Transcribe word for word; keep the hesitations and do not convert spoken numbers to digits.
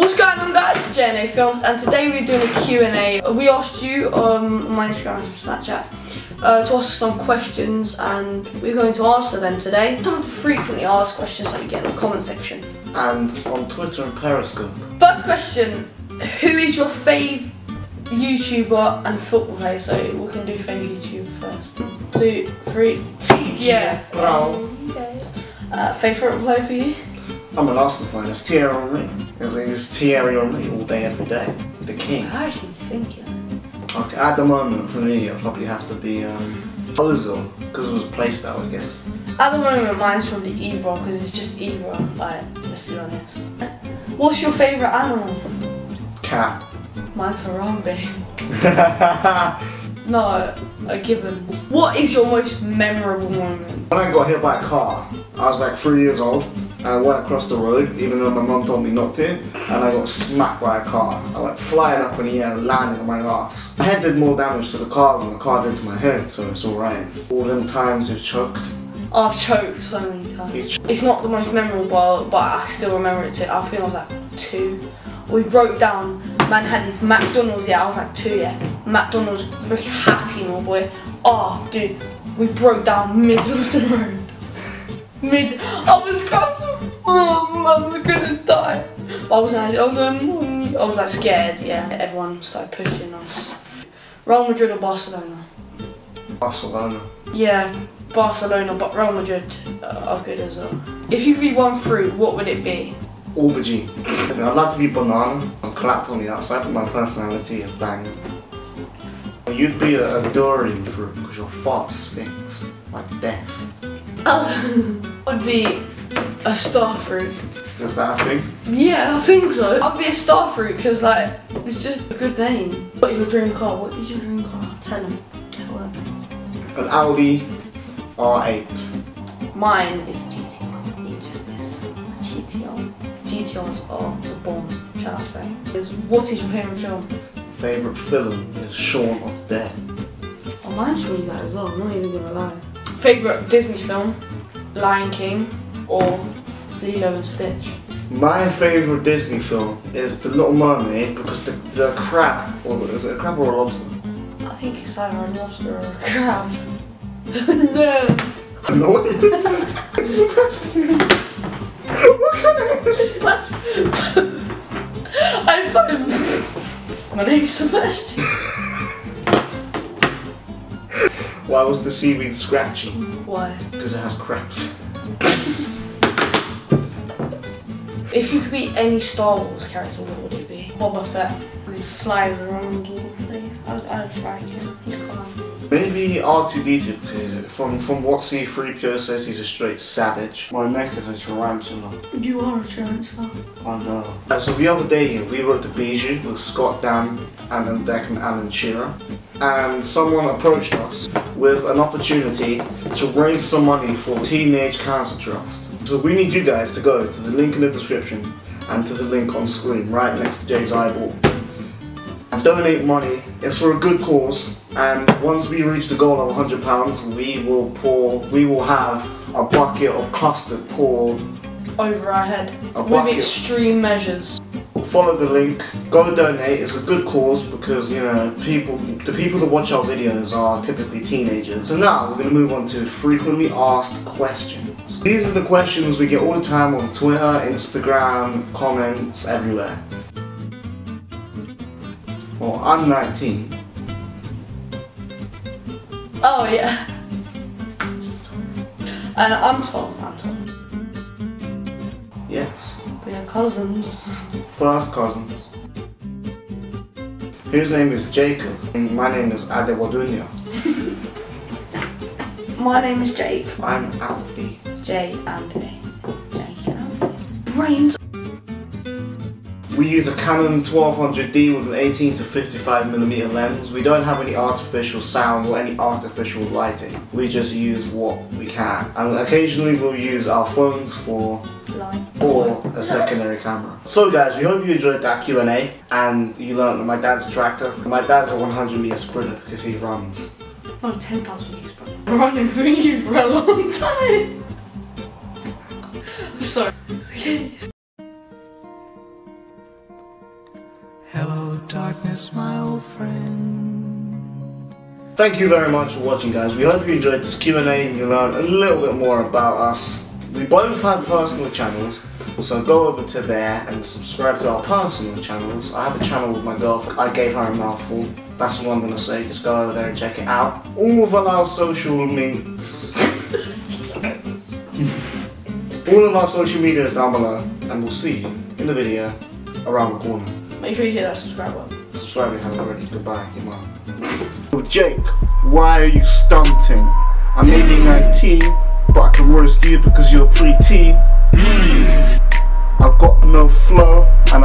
What's going on, guys? It's J and A Films, and today we're doing a Q and A. We asked you um, on my Instagram and Snapchat uh, to ask some questions, and we're going to answer them today. Some of the frequently asked questions that you get in the comment section. And on Twitter and Periscope. First question, who is your fave YouTuber and football player? So we can do fave YouTube first. Two, three, yeah. Wow. Uh, favourite player for you? I'm an Arsenal fan, it's Thierry Henry. It's Thierry Henry all day, every day. The king. I actually think, yeah. Okay, at the moment, for me, it'll probably have to be um, Ozil, because it was placed out, I guess. At the moment, mine's probably Ebro, because it's just Ebro. Like, let's be honest. What's your favourite animal? Cat. Mine's Harambe. No, a gibbon. What is your most memorable moment? When I got hit by a car, I was like three years old. I went across the road, even though my mum told me not to, and I got smacked by a car. I went flying up in the air and landed on my ass. My head did more damage to the car than the car did to my head, so it's alright. All them times you've choked. I've choked so many times. It's not the most memorable, but I still remember it too. I think I was like two. We broke down, man had his McDonald's, yeah, I was like two, yeah. McDonald's, freaking happy little boy. Oh, dude, we broke down middle of the road. Mid, I was crying. Oh, mum, we're gonna die. But I was like, oh no, I was like scared. Yeah, everyone started pushing us. Real Madrid or Barcelona? Barcelona. Yeah, Barcelona, but Real Madrid are good as well. If you could be one fruit, what would it be? Aubergine. I'd like to be banana. I'm clapped on the outside, but my personality is banging. You'd be a durian fruit because your fart stinks like death. I would be a star fruit. Is that a thing? Yeah, I think so. I'd be a star fruit because, like, it's just a good name. What is your dream car? What is your dream car? Tell them. Tell them. An Audi R eight. Mine is G T R. It just is. G T R. G T Rs are the bomb, shall I say. What is your favourite film? Favourite film is Shaun of the Dead. Oh, mine's really that as well, I'm not even gonna lie. Favourite Disney film? Lion King or Lilo and Stitch? My favourite Disney film is The Little Mermaid because the, the crab, or is it a crab or a lobster? I think it's either a lobster or a crab. No! I know what it is. It's Sebastian! What kind of name is Sebastian? I'm fucking... My name's Sebastian. Why was the seaweed scratchy? Why? Because it has crabs. If you could be any Star Wars character, what would it be? Boba Fett. He flies around all the place. I would like him. He's calm. Maybe R two D two because from, from what C three P O says, he's a straight savage. My neck is a tarantula. You are a tarantula. I know. Uh, so the other day, we were at the Bijou with Scott, Dan, Alan Dec and Alan Shearer. And someone approached us with an opportunity to raise some money for Teenage Cancer Trust. So we need you guys to go to the link in the description and to the link on screen right next to Jake's eyeball and donate money. It's for a good cause, and once we reach the goal of one hundred pounds, we will pour, we will have a bucket of custard poured over our head with extreme measures. Follow the link, go donate, it's a good cause because, you know, people, the people that watch our videos are typically teenagers. So now we're going to move on to frequently asked questions. These are the questions we get all the time on Twitter, Instagram, comments, everywhere. Well, I'm nineteen. Oh yeah. And I'm twelve, I'm twelve. Yes. We are cousins. First cousins. Whose name is Jacob? And my name is Ade Wadunia. My name is Jake. I'm Alfie. J and A. Jake and A. Brains. We use a Canon twelve hundred D with an eighteen to fifty-five millimeter lens. We don't have any artificial sound or any artificial lighting. We just use what we can. And occasionally we'll use our phones for light or a secondary camera. So guys, we hope you enjoyed that Q and A and you learned that my dad's a tractor. My dad's a one hundred meter sprinter because he runs. No, ten thousand meter sprinter. I've been running for you for a long time. I'm sorry. It's okay. darkness, my old friend. Thank you very much for watching, guys. We hope you enjoyed this Q and A and you learned a little bit more about us. We both have personal channels, so go over to there and subscribe to our personal channels. I have a channel with my girlfriend. I gave her a mouthful. That's all I'm going to say. Just go over there and check it out. All of our social links. All of our social media is down below, and we'll see you in the video around the corner. Make sure you hit that subscribe button. Subscribe if you haven't already. Goodbye, your mom. Jake, why are you stunting? I'm only nineteen, but I can roast you because you're pre-teen. I've got no flow, and I'm